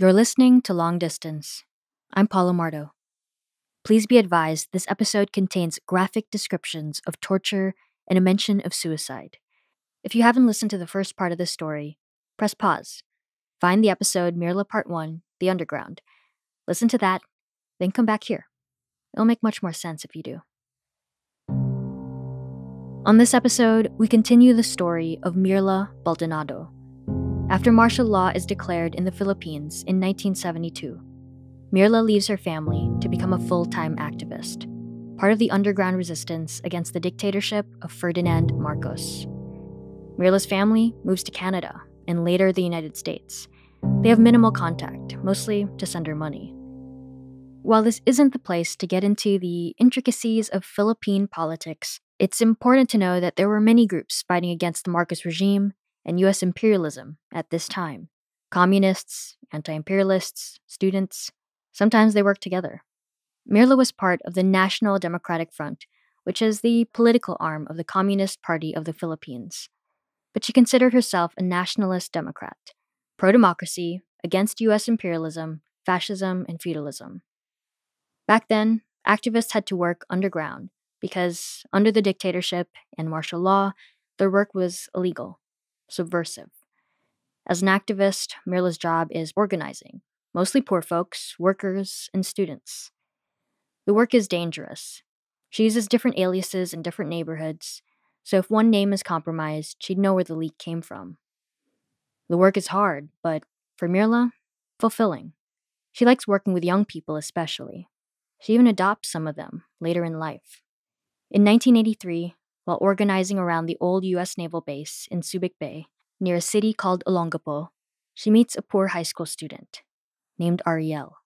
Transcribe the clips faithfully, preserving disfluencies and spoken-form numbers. You're listening to Long Distance. I'm Paola Mardo. Please be advised this episode contains graphic descriptions of torture and a mention of suicide. If you haven't listened to the first part of this story, press pause. Find the episode Myrla Part one, The Underground. Listen to that, then come back here. It'll make much more sense if you do. On this episode, we continue the story of Myrla Baldonado. After martial law is declared in the Philippines in nineteen seventy-two, Myrla leaves her family to become a full-time activist, part of the underground resistance against the dictatorship of Ferdinand Marcos. Myrla's family moves to Canada and later the United States. They have minimal contact, mostly to send her money. While this isn't the place to get into the intricacies of Philippine politics, it's important to know that there were many groups fighting against the Marcos regime and U S imperialism at this time. Communists, anti-imperialists, students, sometimes they worked together. Myrla was part of the National Democratic Front, which is the political arm of the Communist Party of the Philippines. But she considered herself a nationalist Democrat, pro-democracy, against U S imperialism, fascism, and feudalism. Back then, activists had to work underground because under the dictatorship and martial law, their work was illegal. Subversive. As an activist, Myrla's job is organizing, mostly poor folks, workers, and students. The work is dangerous. She uses different aliases in different neighborhoods, so if one name is compromised, she'd know where the leak came from. The work is hard, but for Myrla, fulfilling. She likes working with young people especially. She even adopts some of them later in life. In nineteen eighty-three, while organizing around the old U S naval base in Subic Bay, near a city called Olongapo, she meets a poor high school student named Ariel.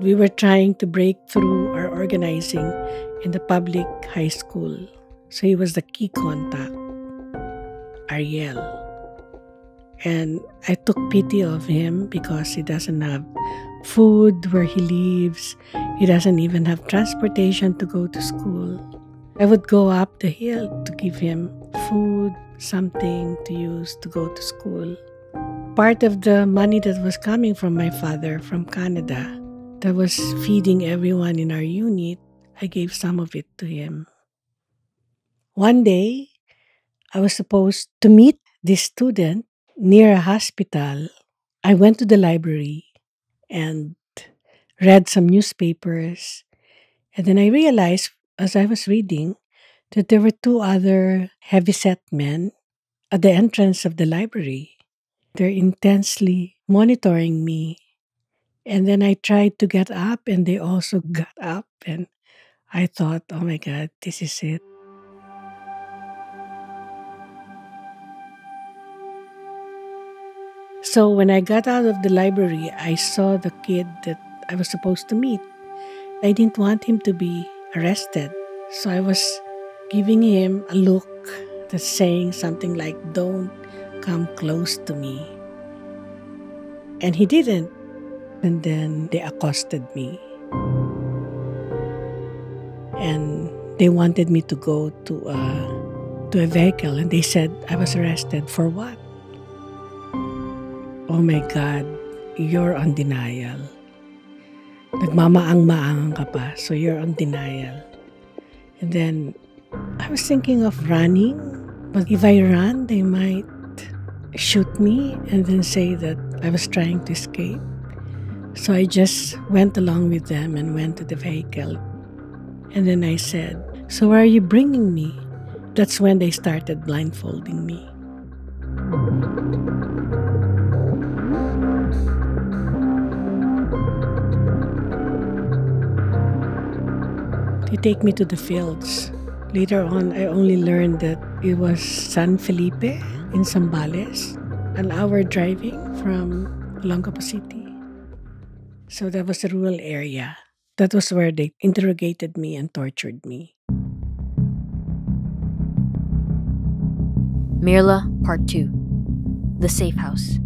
We were trying to break through our organizing in the public high school. So he was the key contact, Ariel. And I took pity of him because he doesn't have food where he lives. He doesn't even have transportation to go to school. I would go up the hill to give him food, something to use to go to school. Part of the money that was coming from my father from Canada, that was feeding everyone in our unit, I gave some of it to him. One day, I was supposed to meet this student near a hospital. I went to the library and read some newspapers. And then I realized, as I was reading, that there were two other heavyset men at the entrance of the library. They're intensely monitoring me. And then I tried to get up, and they also got up. And I thought, oh my God, this is it. So when I got out of the library, I saw the kid that I was supposed to meet. I didn't want him to be arrested. So I was giving him a look that's saying something like, don't come close to me. And he didn't. And then they accosted me. And they wanted me to go to a, to a vehicle. And they said I was arrested for what? Oh my God, you're on denial. Nagmamaang-maangang ka pa, so you're on denial. And then, I was thinking of running, but if I run, they might shoot me and then say that I was trying to escape. So I just went along with them and went to the vehicle. And then I said, so where are you bringing me? That's when they started blindfolding me. They take me to the fields. Later on, I only learned that it was San Felipe in Zambales, an hour driving from Longapa City. So that was a rural area. That was where they interrogated me and tortured me. Myrla Part two, The Safe House.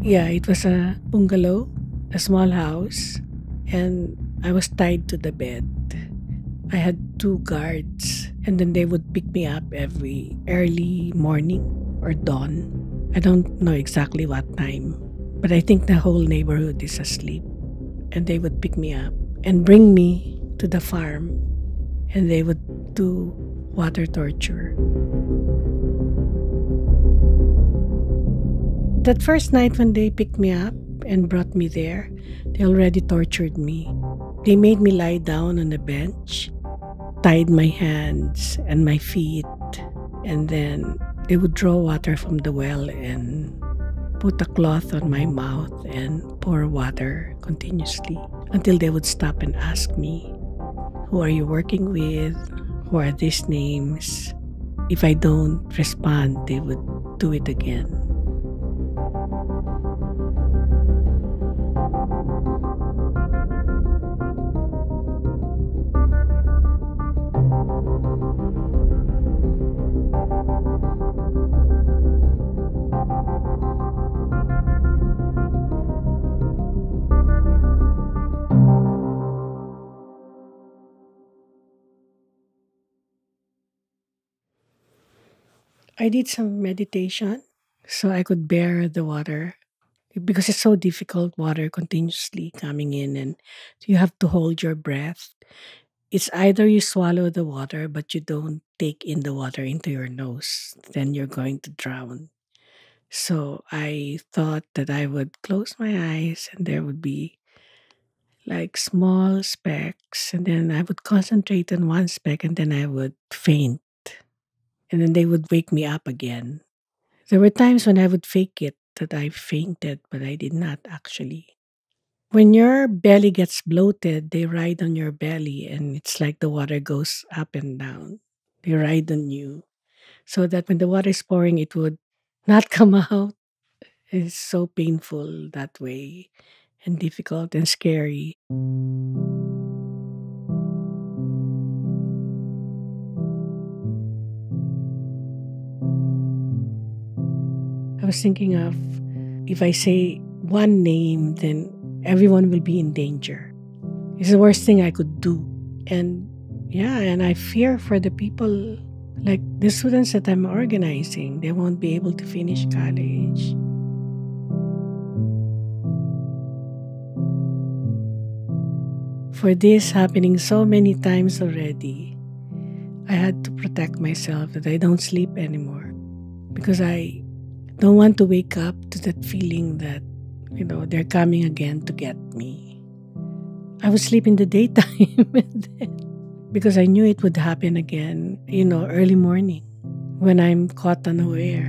Yeah, it was a bungalow. A small house, and I was tied to the bed. I had two guards, and then they would pick me up every early morning or dawn. I don't know exactly what time, but I think the whole neighborhood is asleep. And they would pick me up and bring me to the farm, and they would do water torture. That first night when they picked me up and brought me there, they already tortured me. They made me lie down on a bench, tied my hands and my feet, and then they would draw water from the well and put a cloth on my mouth and pour water continuously until they would stop and ask me, "Who are you working with? Who are these names?" If I don't respond, they would do it again. I did some meditation so I could bear the water, because it's so difficult, water continuously coming in and you have to hold your breath. It's either you swallow the water but you don't take in the water into your nose, then you're going to drown. So I thought that I would close my eyes and there would be like small specks, and then I would concentrate on one speck and then I would faint. And then they would wake me up again. There were times when I would fake it, that I fainted, but I did not actually. When your belly gets bloated, they ride on your belly, and it's like the water goes up and down. They ride on you. So that when the water is pouring, it would not come out. It's so painful that way, and difficult and scary. I was thinking of, if I say one name, then everyone will be in danger. It's the worst thing I could do. And yeah, and I fear for the people, like the students that I'm organizing, they won't be able to finish college. For this happening so many times already, I had to protect myself that I don't sleep anymore, because I don't want to wake up to that feeling that, you know, they're coming again to get me. I would sleep in the daytime because I knew it would happen again, you know, early morning when I'm caught unaware.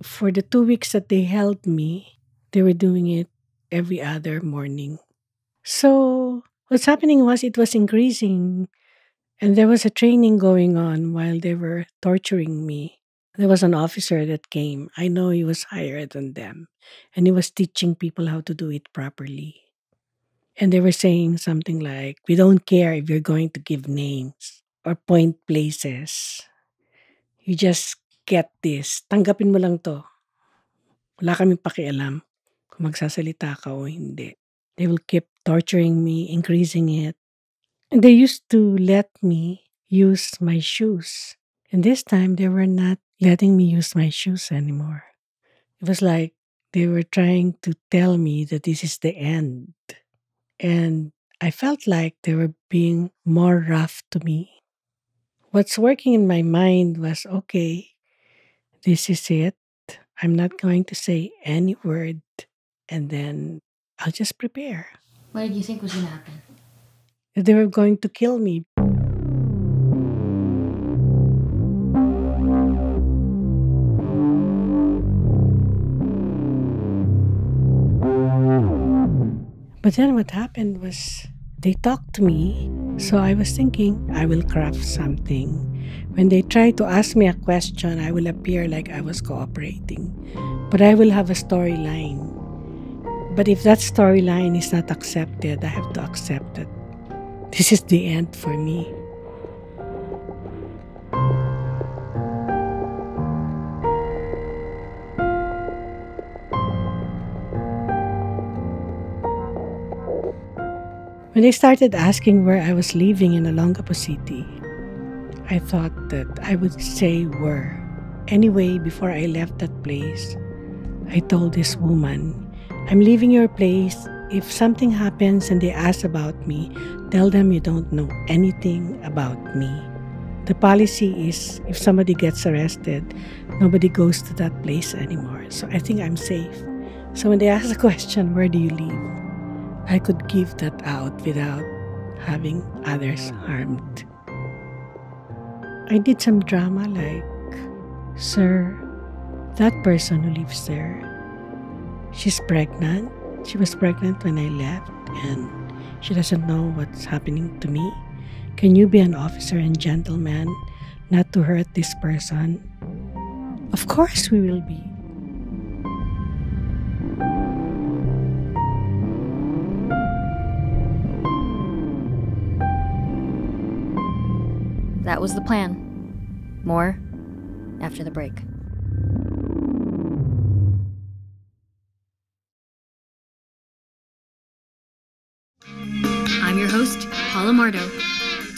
For the two weeks that they held me, they were doing it every other morning. So what's happening was it was increasing, and there was a training going on while they were torturing me. There was an officer that came. I know he was higher than them, and he was teaching people how to do it properly. And they were saying something like, "We don't care if you're going to give names or point places. You just get this. Tanggapin mo lang to. Wala kaming pakialam kung magsasalita ka o hindi." They will keep torturing me, increasing it. And they used to let me use my shoes. And this time, they were not letting me use my shoes anymore. It was like they were trying to tell me that this is the end. And I felt like they were being more rough to me. What's working in my mind was, okay, this is it. I'm not going to say any word, and then I'll just prepare. What did you think was going to happen? That they were going to kill me. But then what happened was they talked to me, so I was thinking I will craft something. When they try to ask me a question, I will appear like I was cooperating, but I will have a storyline. But if that storyline is not accepted, I have to accept that this is the end for me. When they started asking where I was living in Olongapo City, I thought that I would say where. Anyway, before I left that place, I told this woman, I'm leaving your place. If something happens and they ask about me, tell them you don't know anything about me. The policy is if somebody gets arrested, nobody goes to that place anymore. So I think I'm safe. So when they ask the question, where do you live? I could give that out without having others harmed. I did some drama like, sir, that person who lives there, she's pregnant. She was pregnant when I left and she doesn't know what's happening to me. Can you be an officer and gentleman not to hurt this person? Of course we will be. That was the plan. More after the break. I'm your host, Paola Mardo.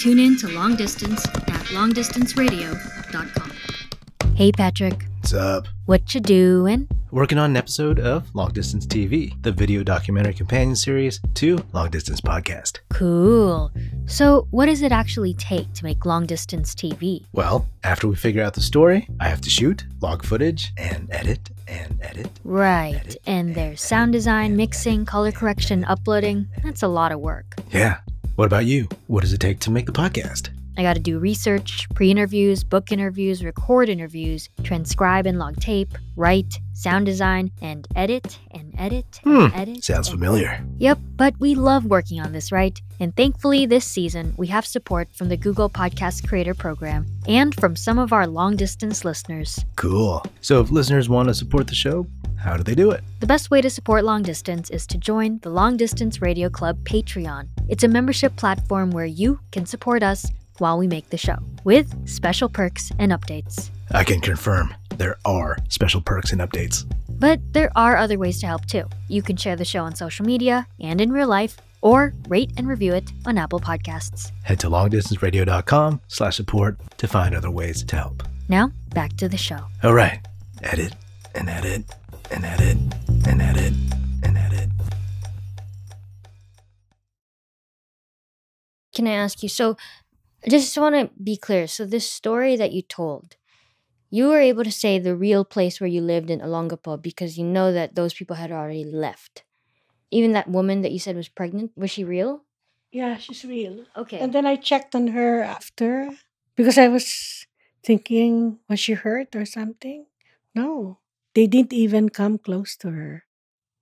Tune in to Long Distance at long distance radio dot com. Hey, Patrick. What's up? What you doing? Working on an episode of Long Distance T V, the video documentary companion series to Long Distance Podcast. Cool. So what does it actually take to make Long Distance T V? Well, after we figure out the story, I have to shoot, log footage, and edit, and edit. Right. Edit, and there's sound design, mixing, color correction, uploading. That's a lot of work. Yeah. What about you? What does it take to make the podcast? I gotta do research, pre-interviews, book interviews, record interviews, transcribe and log tape, write, sound design, and edit, and edit, and hmm. edit. Sounds and familiar. Yep, but we love working on this, right? And thankfully, this season, we have support from the Google Podcast Creator Program and from some of our long-distance listeners. Cool. So if listeners want to support the show, how do they do it? The best way to support Long Distance is to join the Long Distance Radio Club Patreon. It's a membership platform where you can support us while we make the show with special perks and updates. I can confirm there are special perks and updates. But there are other ways to help too. You can share the show on social media and in real life, or rate and review it on Apple Podcasts. Head to long distance radio dot com slash support to find other ways to help. Now, back to the show. All right, edit and edit and edit and edit and edit. Can I ask you, so I just want to be clear. So this story that you told, you were able to say the real place where you lived in Olongapo because you know that those people had already left. Even that woman that you said was pregnant, was she real? Yeah, she's real. Okay. And then I checked on her after because I was thinking, was she hurt or something? No. They didn't even come close to her.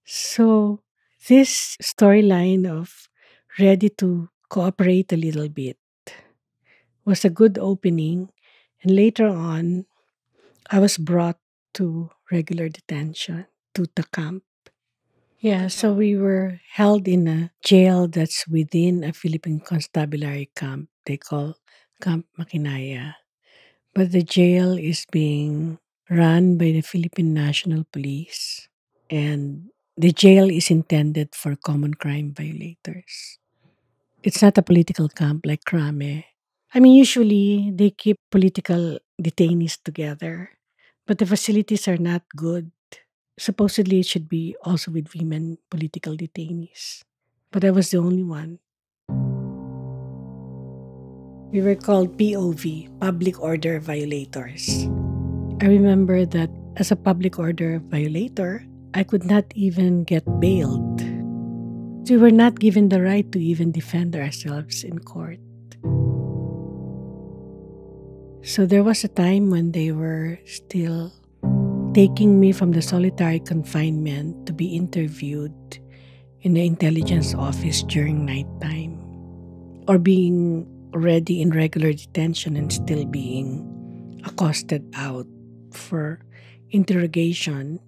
So this storyline of ready to cooperate a little bit was a good opening, and later on, I was brought to regular detention, to the camp. Yeah, so we were held in a jail that's within a Philippine constabulary camp they call Camp Makinaya. But the jail is being run by the Philippine National Police, and the jail is intended for common crime violators. It's not a political camp like Crame. I mean, usually they keep political detainees together, but the facilities are not good. Supposedly, it should be also with women political detainees, but I was the only one. We were called P O V, public order violators. I remember that as a public order violator, I could not even get bailed. We were not given the right to even defend ourselves in court. So there was a time when they were still taking me from the solitary confinement to be interviewed in the intelligence office during nighttime, or being already in regular detention and still being accosted out for interrogation.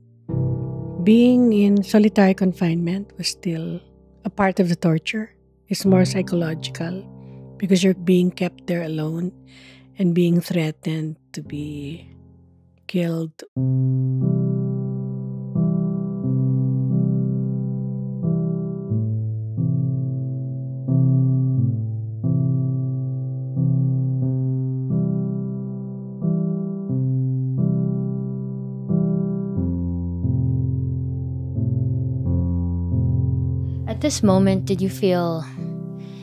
Being in solitary confinement was still a part of the torture. It's more psychological because you're being kept there alone and being threatened to be killed. at this moment did you feel,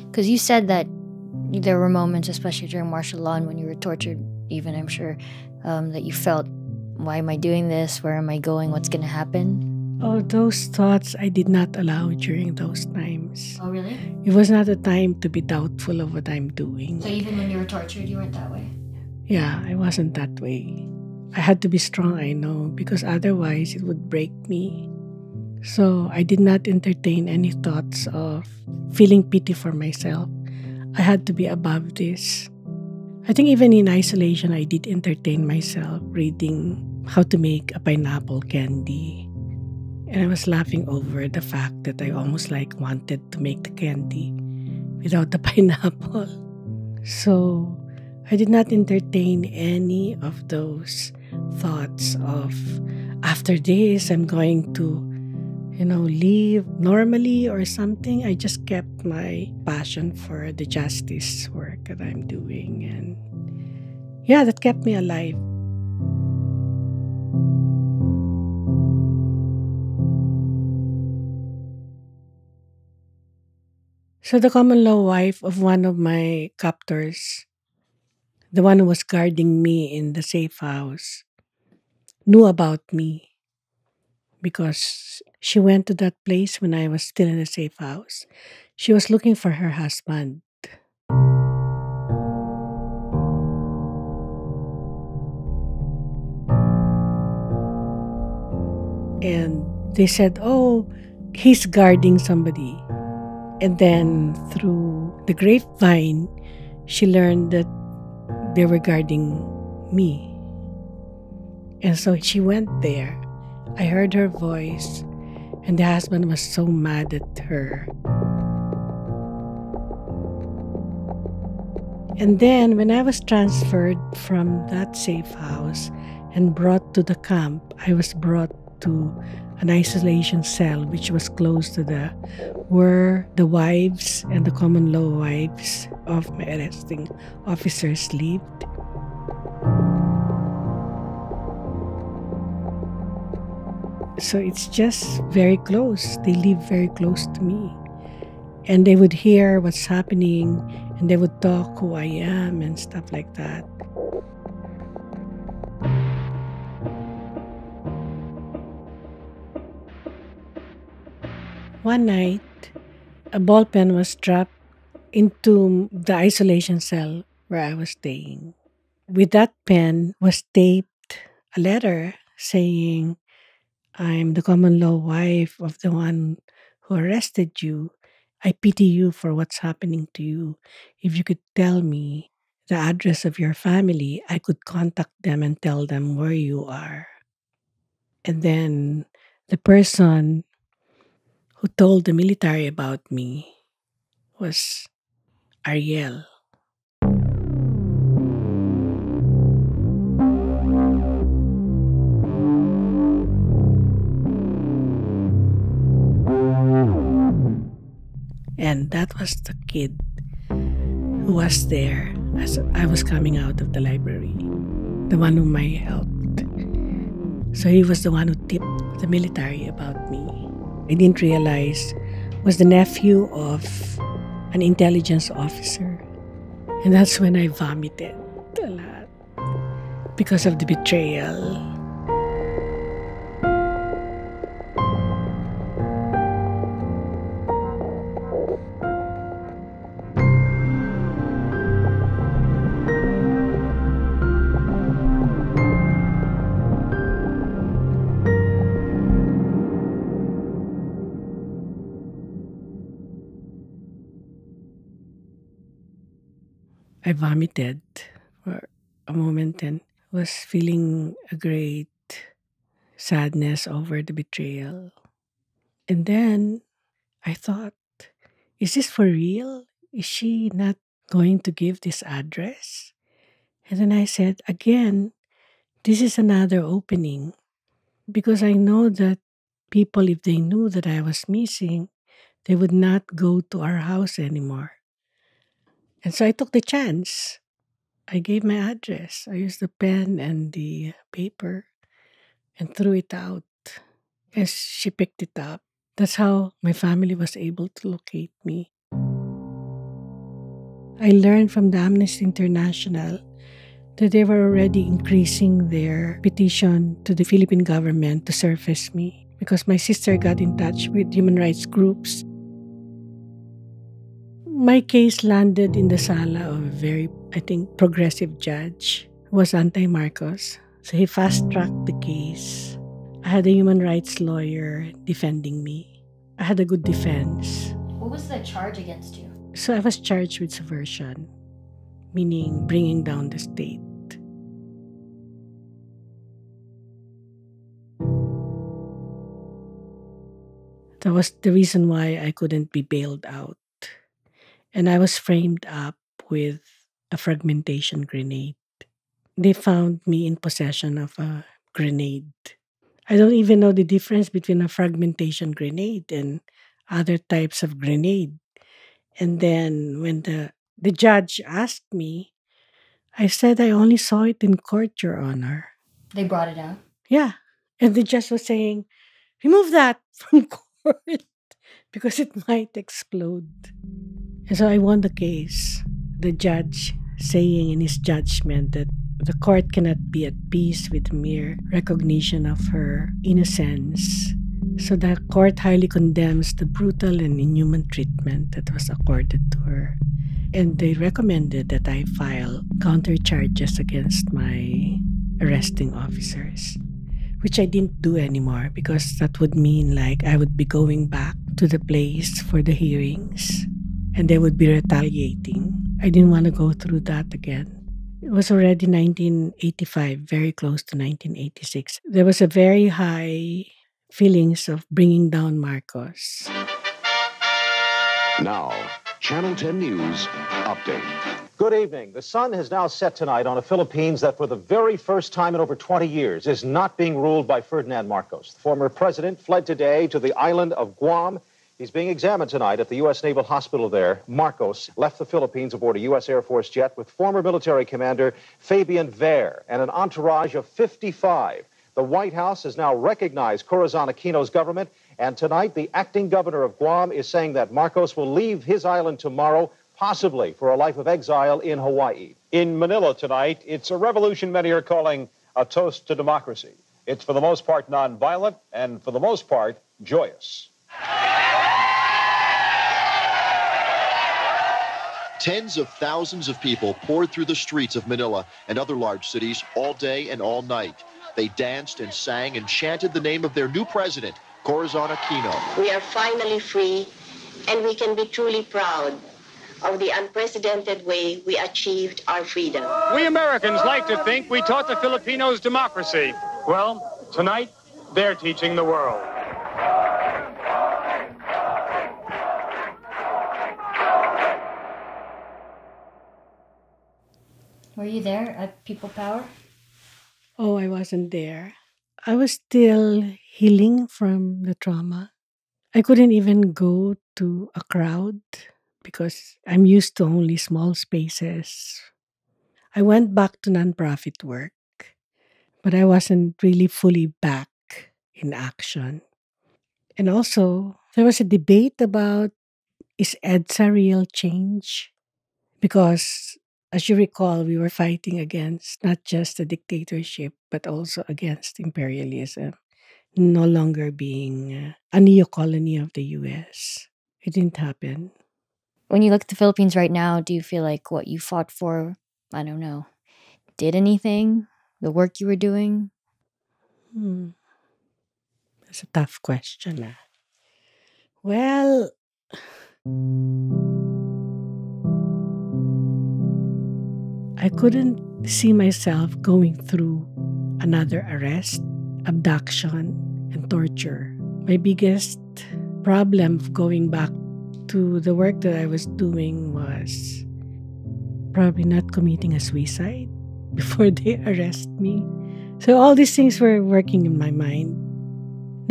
because you said that there were moments, especially during martial law and when you were tortured, even I'm sure, um, that you felt, why am I doing this? Where am I going? What's going to happen? Oh, those thoughts I did not allow during those times. Oh, really? It was not a time to be doubtful of what I'm doing. So even when you were tortured, you weren't that way? Yeah, I wasn't that way. I had to be strong, I know, because otherwise it would break me. So I did not entertain any thoughts of feeling pity for myself. I had to be above this. I think even in isolation, I did entertain myself reading how to make a pineapple candy. And I was laughing over the fact that I almost like wanted to make the candy without the pineapple. So I did not entertain any of those thoughts of, after this, I'm going to, you know, live normally or something. I just kept my passion for the justice work that I'm doing. And yeah, that kept me alive. So the common law wife of one of my captors, the one who was guarding me in the safe house, knew about me because she went to that place when I was still in the safe house. She was looking for her husband. And they said, oh, he's guarding somebody. And then through the grapevine, she learned that they were guarding me. And so she went there. I heard her voice, and the husband was so mad at her. And then when I was transferred from that safe house and brought to the camp, I was brought to an isolation cell which was close to the where the wives and the common law wives of my arresting officers lived. So it's just very close. They live very close to me. And they would hear what's happening and they would talk who I am and stuff like that. One night, a ball pen was dropped into the isolation cell where I was staying. With that pen was taped a letter saying, I'm the common law wife of the one who arrested you. I pity you for what's happening to you. If you could tell me the address of your family, I could contact them and tell them where you are. And then the person who told the military about me was Ariel. And that was the kid who was there as I was coming out of the library, the one whom I helped. So he was the one who tipped the military about me. I didn't realize was the nephew of an intelligence officer. And that's when I vomited a lot because of the betrayal. I vomited for a moment and was feeling a great sadness over the betrayal. And then I thought, is this for real? Is she not going to give this address? And then I said, again, this is another opening because I know that people, if they knew that I was missing, they would not go to our house anymore. And so I took the chance. I gave my address. I used the pen and the paper and threw it out. And she picked it up That's how my family was able to locate me. I learned from the Amnesty International that they were already increasing their petition to the Philippine government to surface me because my sister got in touch with human rights groups. My case landed in the sala of a very, I think, progressive judge who was anti-Marcos. So he fast-tracked the case. I had a human rights lawyer defending me. I had a good defense. What was the charge against you? So I was charged with subversion, meaning bringing down the state. That was the reason why I couldn't be bailed out. And I was framed up with a fragmentation grenade. They found me in possession of a grenade. I don't even know the difference between a fragmentation grenade and other types of grenade. And then when the The judge asked me, I said, I only saw it in court, Your Honor. They brought it out? Yeah. And the judge was saying, remove that from court because it might explode. And so I won the case. The judge saying in his judgment that the court cannot be at peace with mere recognition of her innocence. So the court highly condemns the brutal and inhuman treatment that was accorded to her. And they recommended that I file counter charges against my arresting officers, which I didn't do anymore because that would mean like I would be going back to the place for the hearings and they would be retaliating. I didn't want to go through that again. It was already nineteen eighty-five, very close to nineteen eighty-six. There was a very high feelings of bringing down Marcos. Now, Channel ten News Update. Good evening. The sun has now set tonight on the Philippines that for the very first time in over twenty years is not being ruled by Ferdinand Marcos. The former president fled today to the island of Guam. He's being examined tonight at the U S Naval Hospital there. Marcos left the Philippines aboard a U S Air Force jet with former military commander Fabian Ver and an entourage of fifty-five. The White House has now recognized Corazon Aquino's government. And tonight, the acting governor of Guam is saying that Marcos will leave his island tomorrow, possibly for a life of exile in Hawaii. In Manila tonight, it's a revolution many are calling a toast to democracy. It's for the most part nonviolent and for the most part joyous. Tens of thousands of people poured through the streets of Manila and other large cities all day and all night. They danced and sang and chanted the name of their new president, Corazon Aquino. We are finally free, and we can be truly proud of the unprecedented way we achieved our freedom. We Americans like to think we taught the Filipinos democracy. Well, tonight, they're teaching the world. Were you there at People Power? Oh, I wasn't there. I was still healing from the trauma. I couldn't even go to a crowd because I'm used to only small spaces. I went back to nonprofit work, but I wasn't really fully back in action. And also, there was a debate about, is EDSA real change? Because as you recall, we were fighting against not just the dictatorship, but also against imperialism, no longer being a neo-colony of the U S. It didn't happen. When you look at the Philippines right now, do you feel like what you fought for, I don't know, did anything? The work you were doing? Hmm. That's a tough question. Huh? Well... I couldn't see myself going through another arrest, abduction, and torture. My biggest problem of going back to the work that I was doing was probably not committing a suicide before they arrest me. So all these things were working in my mind.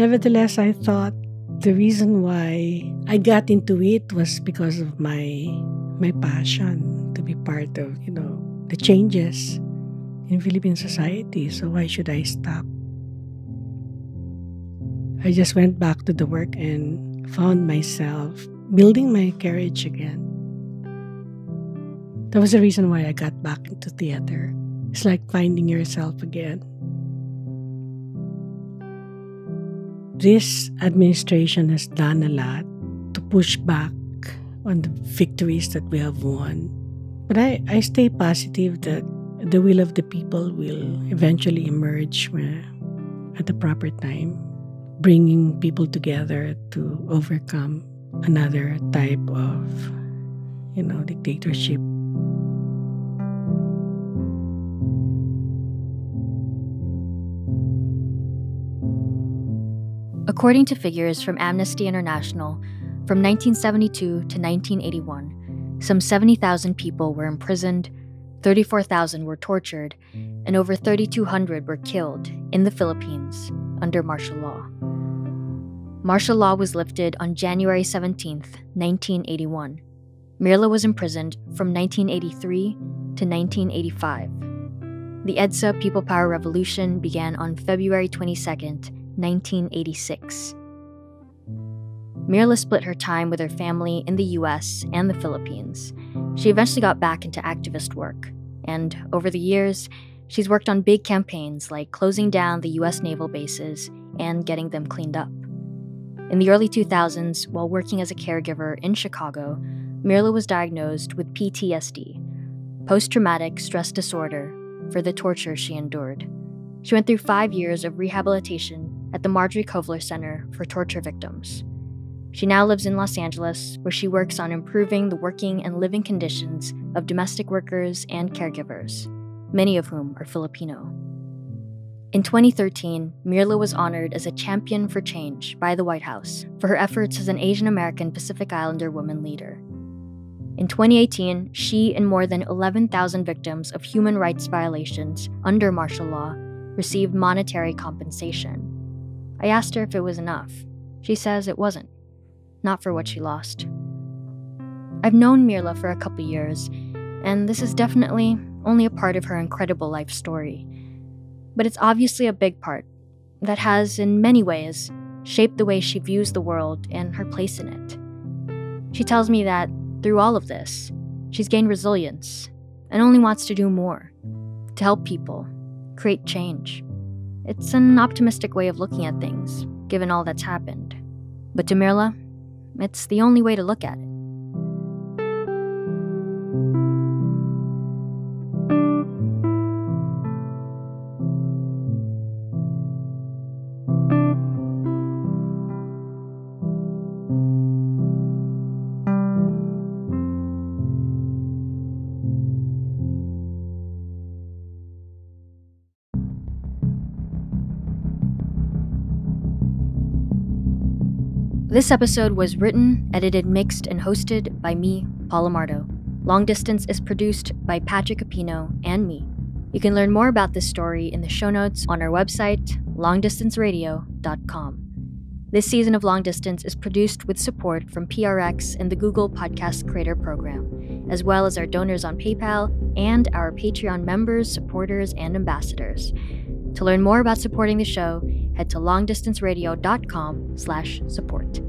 Nevertheless, I thought the reason why I got into it was because of my, my passion to be part of, you know, the changes in Philippine society, so why should I stop? I I just went back to the work and found myself building my courage again. That was the reason why I got back into theater. It's like finding yourself again. This administration has done a lot to push back on the victories that we have won. But I, I stay positive that the will of the people will eventually emerge at the proper time, bringing people together to overcome another type of, you know, dictatorship. According to figures from Amnesty International, from nineteen seventy-two to nineteen eighty-one, some seventy thousand people were imprisoned, thirty-four thousand were tortured, and over thirty-two hundred were killed in the Philippines under martial law. Martial law was lifted on January seventeenth, nineteen eighty-one. Myrla was imprisoned from nineteen eighty-three to nineteen eighty-five. The EDSA People Power Revolution began on February twenty-second, nineteen eighty-six. Myrla split her time with her family in the U S and the Philippines. She eventually got back into activist work, and over the years, she's worked on big campaigns like closing down the U S naval bases and getting them cleaned up. In the early two thousands, while working as a caregiver in Chicago, Myrla was diagnosed with P T S D, post-traumatic stress disorder, for the torture she endured. She went through five years of rehabilitation at the Marjorie Kovler Center for Torture Victims. She now lives in Los Angeles, where she works on improving the working and living conditions of domestic workers and caregivers, many of whom are Filipino. In twenty thirteen, Myrla was honored as a champion for change by the White House for her efforts as an Asian American Pacific Islander woman leader. In twenty eighteen, she and more than eleven thousand victims of human rights violations under martial law received monetary compensation. I asked her if it was enough. She says it wasn't, not for what she lost. I've known Myrla for a couple years, and this is definitely only a part of her incredible life story. But it's obviously a big part that has, in many ways, shaped the way she views the world and her place in it. She tells me that, through all of this, she's gained resilience and only wants to do more, to help people, create change. It's an optimistic way of looking at things, given all that's happened. But to Myrla, it's the only way to look at it. This episode was written, edited, mixed, and hosted by me, Paola Mardo. Long Distance is produced by Patrick Epino and me. You can learn more about this story in the show notes on our website, long distance radio dot com. This season of Long Distance is produced with support from P R X and the Google Podcast Creator Program, as well as our donors on PayPal and our Patreon members, supporters, and ambassadors. To learn more about supporting the show, head to long distance radio dot com slash support.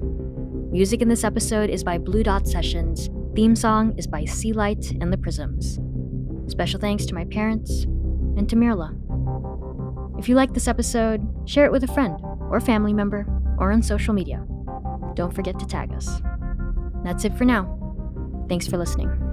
Music in this episode is by Blue Dot Sessions. Theme song is by Sea Light and the Prisms. Special thanks to my parents and to Myrla. If you like this episode, share it with a friend or family member or on social media. Don't forget to tag us. That's it for now. Thanks for listening.